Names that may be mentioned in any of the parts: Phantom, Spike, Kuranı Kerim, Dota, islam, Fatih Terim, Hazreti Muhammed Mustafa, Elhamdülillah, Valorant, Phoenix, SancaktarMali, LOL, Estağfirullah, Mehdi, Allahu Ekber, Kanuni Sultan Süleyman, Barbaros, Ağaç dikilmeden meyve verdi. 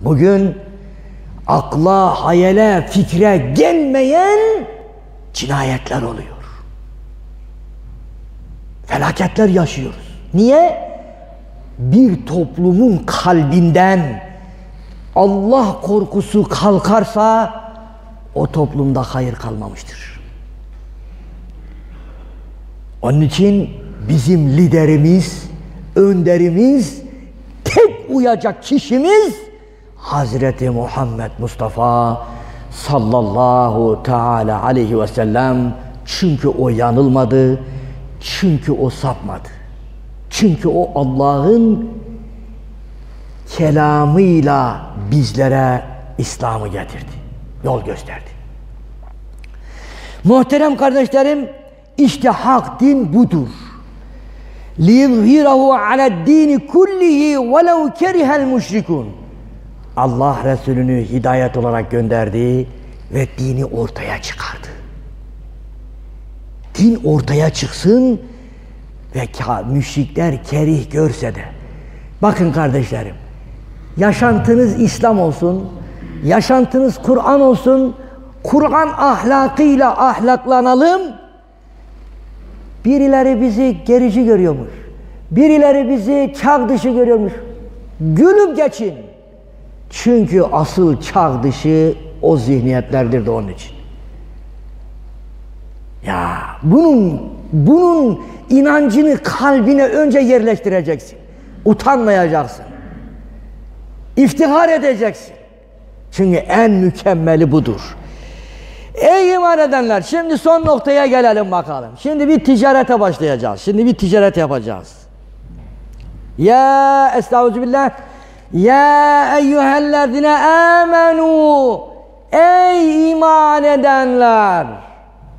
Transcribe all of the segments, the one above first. Bugün akla, hayale, fikre gelmeyen cinayetler oluyor. Felaketler yaşıyoruz. Niye? Bir toplumun kalbinden Allah korkusu kalkarsa o toplumda hayır kalmamıştır. Onun için bizim liderimiz, önderimiz, tek uyacak kişimiz Hazreti Muhammed Mustafa sallallahu teala aleyhi ve sellem. Çünkü o yanılmadı, çünkü o sapmadı. Çünkü o Allah'ın kelamıyla bizlere İslam'ı getirdi, yol gösterdi. Muhterem kardeşlerim, işte hak din budur. لِيُظْهِرَهُ عَلَى الدِّينِ كُلِّهِ وَلَوْ كَرِهَ الْمُشْرِكُونَ Allah Resulü'nü hidayet olarak gönderdi ve dini ortaya çıkardı. Din ortaya çıksın ve müşrikler kerih görse de. Bakın kardeşlerim, yaşantınız İslam olsun, yaşantınız Kur'an olsun, Kur'an ahlakıyla ahlaklanalım. Birileri bizi gerici görüyormuş, birileri bizi çağ dışı görüyormuş. Gülüp geçin. Çünkü asıl çağ dışı o zihniyetlerdir de onun için. Ya bunun inancını kalbine önce yerleştireceksin. Utanmayacaksın. İftihar edeceksin. Çünkü en mükemmeli budur. Ey iman edenler, şimdi son noktaya gelelim bakalım. Şimdi bir ticarete başlayacağız. Şimdi bir ticaret yapacağız. Ya estağfirullah. Ya eyyühellezine amenu. Ey iman edenler.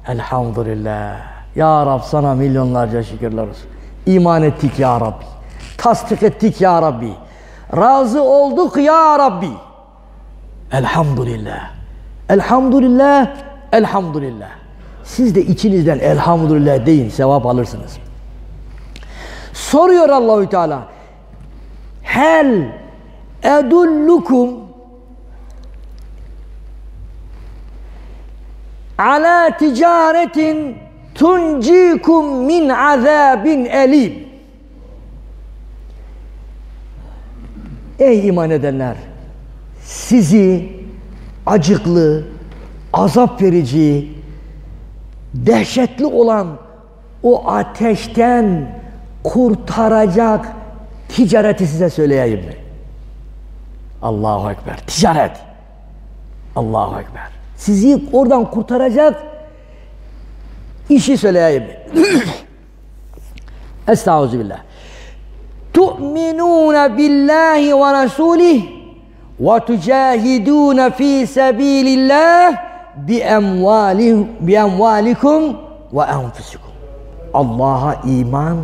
Elhamdülillah. Ya Rab, sana milyonlarca şükürler olsun. İman ettik ya Rabbi. Tasdik ettik ya Rabbi. Razı olduk ya Rabbi. Elhamdülillah. Elhamdülillah, elhamdülillah. Siz de içinizden elhamdülillah deyin, sevap alırsınız. Soruyor Allahü Teala. Hel edullukum ala ticaretin tuncikum min azabin elim. Ey iman edenler, sizi acıklı, azap verici, dehşetli olan o ateşten kurtaracak ticareti size söyleyeyim mi? Allahu Ekber. Ticaret. Allahu Ekber. Sizi oradan kurtaracak işi söyleyeyim mi? Estağfirullah. Tu'minûne billahi ve rasûlih وَتُجَاهِدُونَ ف۪ي سَب۪يلِ اللّٰهِ بِاَمْوَالِكُمْ وَاَنْفُسِكُمْ Allah'a iman,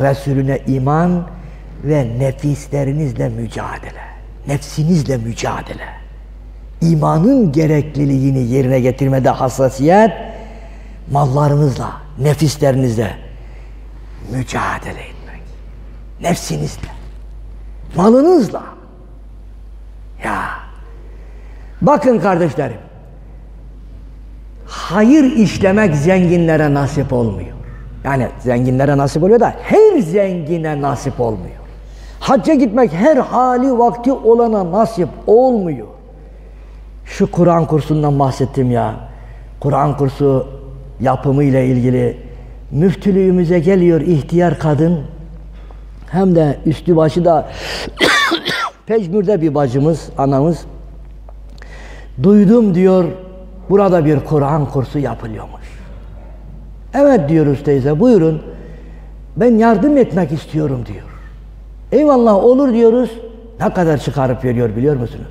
Resulüne iman ve nefislerinizle mücadele, nefsinizle mücadele. İmanın gerekliliğini yerine getirmede hassasiyet, mallarınızla, nefislerinizle mücadele etmek. Nefsinizle, malınızla. Ya. Bakın kardeşlerim, hayır işlemek zenginlere nasip olmuyor. Yani zenginlere nasip oluyor da her zengine nasip olmuyor. Hacca gitmek her hali vakti olana nasip olmuyor. Şu Kur'an kursundan bahsettim ya. Kur'an kursu yapımı ile ilgili müftülüğümüze geliyor ihtiyar kadın. Hem de üstü başı da pecmürde bir bacımız, anamız. Duydum diyor, burada bir Kur'an kursu yapılıyormuş. Evet diyoruz teyze, buyurun. Ben yardım etmek istiyorum diyor. Eyvallah, olur diyoruz. Ne kadar çıkarıp veriyor biliyor musunuz?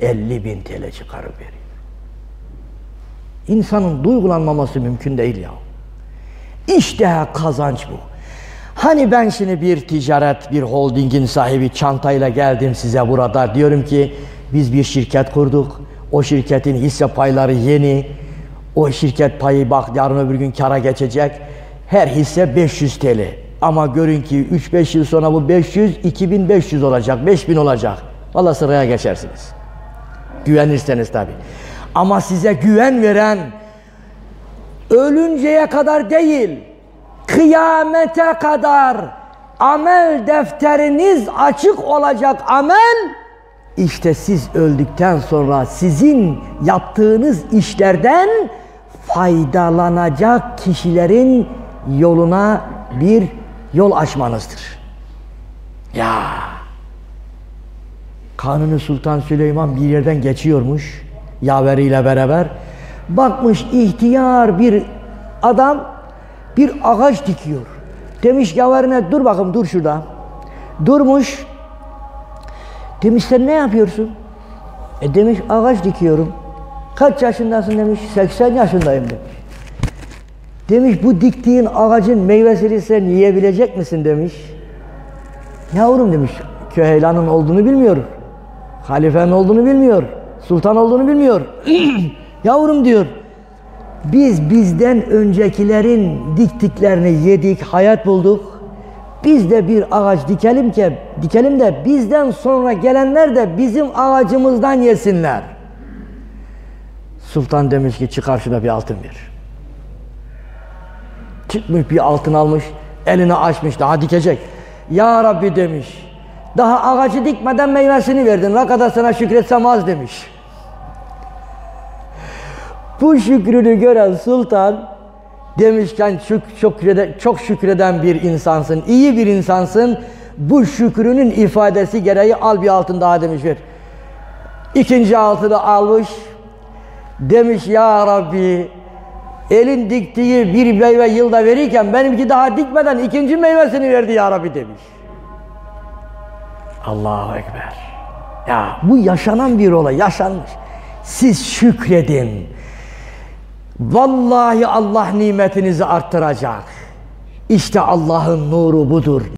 50.000 TL çıkarıp veriyor. İnsanın duygulanmaması mümkün değil ya. İşte kazanç bu. Hani ben şimdi bir ticaret, bir holdingin sahibi çantayla geldim size burada. Diyorum ki biz bir şirket kurduk. O şirketin hisse payları yeni. O şirket payı bak yarın öbür gün kâra geçecek. Her hisse 500 TL. Ama görün ki 3-5 yıl sonra bu 500, 2500 olacak, 5000 olacak. Vallahi sıraya geçersiniz. Güvenirseniz tabii. Ama size güven veren ölünceye kadar değil, kıyamete kadar amel defteriniz açık olacak amel, işte siz öldükten sonra sizin yaptığınız işlerden faydalanacak kişilerin yoluna bir yol açmanızdır. Ya Kanuni Sultan Süleyman bir yerden geçiyormuş yaveriyle beraber, bakmış ihtiyar bir adam bir ağaç dikiyor. Demiş yaverine, dur bakayım, dur şurada. Durmuş. Demiş sen ne yapıyorsun? Demiş ağaç dikiyorum. Kaç yaşındasın demiş. 80 yaşındayım demiş. Demiş bu diktiğin ağacın meyvesini sen yiyebilecek misin demiş. Yavrum demiş, Köheyla'nın olduğunu bilmiyor. Halifenin olduğunu bilmiyor. Sultan olduğunu bilmiyor. Yavrum diyor, biz bizden öncekilerin diktiklerini yedik, hayat bulduk. Biz de bir ağaç dikelim de bizden sonra gelenler de bizim ağacımızdan yesinler. Sultan demiş ki çıkar şuna bir altın ver. Çıkmış bir altın almış, elini açmış daha dikecek. Ya Rabbi demiş, daha ağacı dikmeden meyvesini verdin, ne kadar sana şükretsem az demiş. Bu şükrünü gören sultan demişken çok şükreden bir insansın, iyi bir insansın. Bu şükrünün ifadesi gereği al bir altın daha demiş ver. İkinci altını almış. Demiş ya Rabbi, elin diktiği bir meyve yılda verirken benimki daha dikmeden ikinci meyvesini verdi ya Rabbi demiş. Allahu Ekber. Ya bu yaşanan bir olay, yaşanmış. Siz şükredin. Vallahi Allah nimetinizi arttıracak. İşte Allah'ın nuru budur.